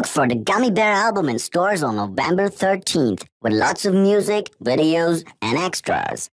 Look for the Gummibar album in stores on November 13th with lots of music, videos, and extras.